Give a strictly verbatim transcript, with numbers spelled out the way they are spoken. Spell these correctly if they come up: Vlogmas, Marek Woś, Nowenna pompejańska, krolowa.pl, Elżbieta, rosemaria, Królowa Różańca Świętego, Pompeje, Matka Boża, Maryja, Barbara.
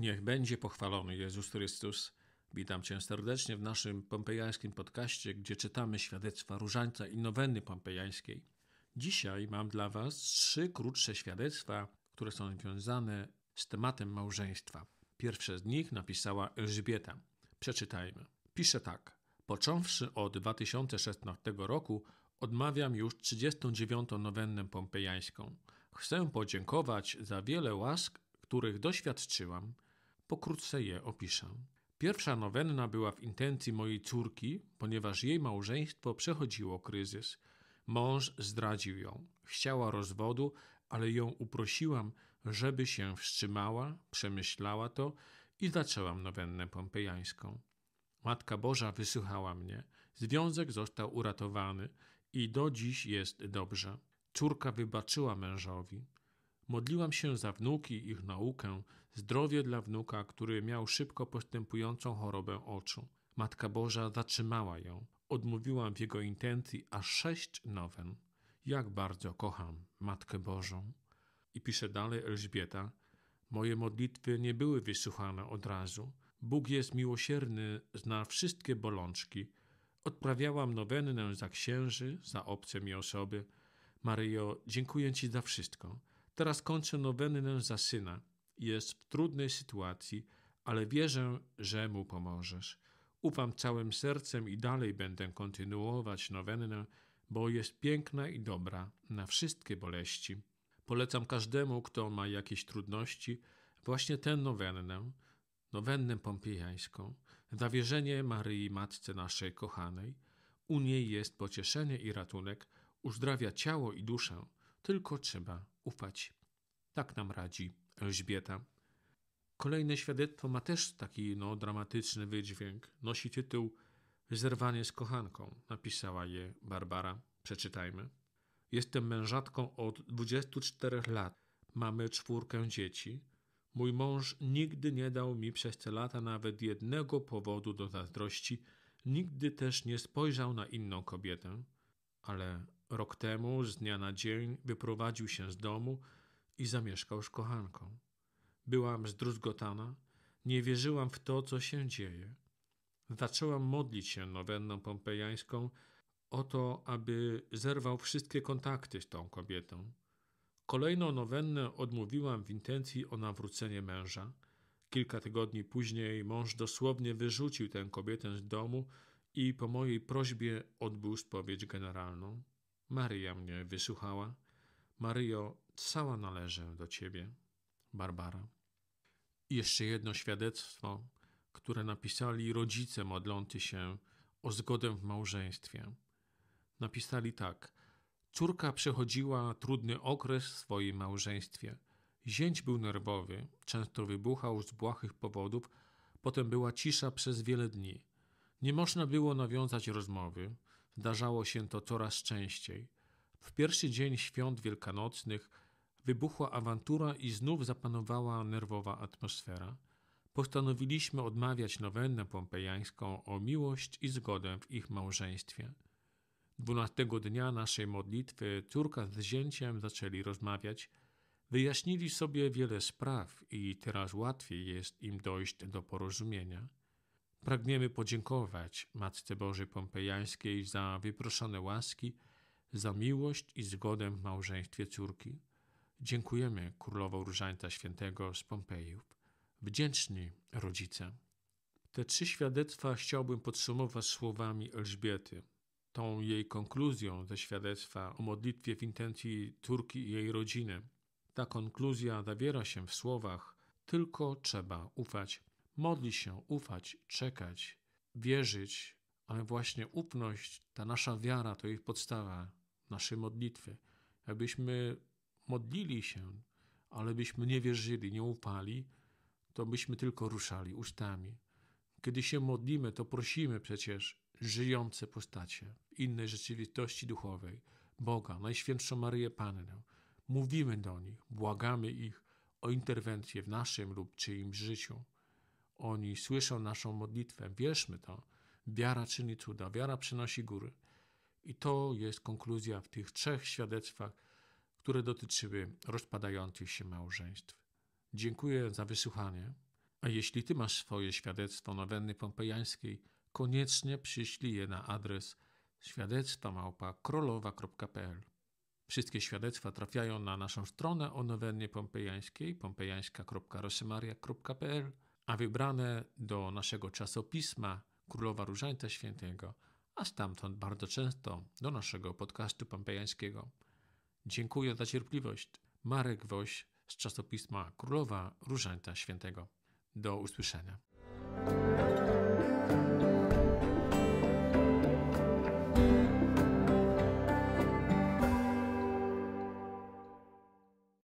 Niech będzie pochwalony Jezus Chrystus. Witam Cię serdecznie w naszym pompejańskim podcaście, gdzie czytamy świadectwa Różańca i Nowenny pompejańskiej. Dzisiaj mam dla Was trzy krótsze świadectwa, które są związane z tematem małżeństwa. Pierwsze z nich napisała Elżbieta. Przeczytajmy. Pisze tak. Począwszy od dwa tysiące szesnastego roku odmawiam już trzydziestą dziewiątą nowennę pompejańską. Chcę podziękować za wiele łask, których doświadczyłam. Pokrótce je opiszę. Pierwsza nowenna była w intencji mojej córki, ponieważ jej małżeństwo przechodziło kryzys. Mąż zdradził ją. Chciała rozwodu, ale ją uprosiłam, żeby się wstrzymała, przemyślała to i zaczęłam nowennę pompejańską. Matka Boża wysłuchała mnie. Związek został uratowany i do dziś jest dobrze. Córka wybaczyła mężowi. Modliłam się za wnuki, ich naukę, zdrowie dla wnuka, który miał szybko postępującą chorobę oczu. Matka Boża zatrzymała ją. Odmówiłam w jego intencji aż sześć nowen. Jak bardzo kocham Matkę Bożą. I pisze dalej Elżbieta. Moje modlitwy nie były wysłuchane od razu. Bóg jest miłosierny, zna wszystkie bolączki. Odprawiałam nowennę za księży, za obce mi osoby. Maryjo, dziękuję Ci za wszystko. Teraz kończę nowennę za syna. Jest w trudnej sytuacji, ale wierzę, że mu pomożesz. Ufam całym sercem i dalej będę kontynuować nowennę, bo jest piękna i dobra na wszystkie boleści. Polecam każdemu, kto ma jakieś trudności, właśnie tę nowennę, nowennę pompejańską, zawierzenie Maryi Matce naszej kochanej. U niej jest pocieszenie i ratunek, uzdrawia ciało i duszę, tylko trzeba ufać. Tak nam radzi Elżbieta. Kolejne świadectwo ma też taki no, dramatyczny wydźwięk. Nosi tytuł Zerwanie z kochanką. Napisała je Barbara. Przeczytajmy. Jestem mężatką od dwudziestu czterech lat. Mamy czwórkę dzieci. Mój mąż nigdy nie dał mi przez te lata nawet jednego powodu do zazdrości. Nigdy też nie spojrzał na inną kobietę. Ale rok temu z dnia na dzień wyprowadził się z domu i zamieszkał z kochanką. Byłam zdruzgotana, nie wierzyłam w to, co się dzieje. Zaczęłam modlić się nowenną pompejańską o to, aby zerwał wszystkie kontakty z tą kobietą. Kolejną nowennę odmówiłam w intencji o nawrócenie męża. Kilka tygodni później mąż dosłownie wyrzucił tę kobietę z domu i po mojej prośbie odbył spowiedź generalną. Maryja mnie wysłuchała. Maryjo, cała należę do Ciebie. Barbara. I jeszcze jedno świadectwo, które napisali rodzice modlący się o zgodę w małżeństwie. Napisali tak. Córka przechodziła trudny okres w swoim małżeństwie. Zięć był nerwowy, często wybuchał z błahych powodów, potem była cisza przez wiele dni. Nie można było nawiązać rozmowy, zdarzało się to coraz częściej. W pierwszy dzień świąt wielkanocnych wybuchła awantura i znów zapanowała nerwowa atmosfera. Postanowiliśmy odmawiać nowennę pompejańską o miłość i zgodę w ich małżeństwie. Dwunastego dnia naszej modlitwy córka z zięciem zaczęli rozmawiać. Wyjaśnili sobie wiele spraw i teraz łatwiej jest im dojść do porozumienia. Pragniemy podziękować Matce Bożej Pompejańskiej za wyproszone łaski, za miłość i zgodę w małżeństwie córki. Dziękujemy Królową Różańca Świętego z Pompejów. Wdzięczni rodzice. Te trzy świadectwa chciałbym podsumować słowami Elżbiety. Tą jej konkluzją ze świadectwa o modlitwie w intencji córki i jej rodziny. Ta konkluzja zawiera się w słowach tylko trzeba ufać. Modlić się, ufać, czekać, wierzyć, ale właśnie ufność, ta nasza wiara to jest podstawa naszej modlitwy. Jakbyśmy modlili się, ale byśmy nie wierzyli, nie ufali, to byśmy tylko ruszali ustami. Kiedy się modlimy, to prosimy przecież żyjące postacie innej rzeczywistości duchowej, Boga, Najświętszą Maryję Pannę. Mówimy do nich, błagamy ich o interwencję w naszym lub czyimś życiu. Oni słyszą naszą modlitwę, wierzmy to. Wiara czyni cuda, wiara przynosi góry. I to jest konkluzja w tych trzech świadectwach, które dotyczyły rozpadających się małżeństw. Dziękuję za wysłuchanie. A jeśli Ty masz swoje świadectwo nowenny pompejańskiej, koniecznie przyślij je na adres świadectwa małpa krolowa kropka pe el. Wszystkie świadectwa trafiają na naszą stronę o nowennie pompejańskiej pompejańska kropka rosemaria kropka pe el, a wybrane do naszego czasopisma Królowa Różańca Świętego, a stamtąd bardzo często do naszego podcastu pompejańskiego. Dziękuję za cierpliwość. Marek Woś z czasopisma Królowa Różańca Świętego. Do usłyszenia.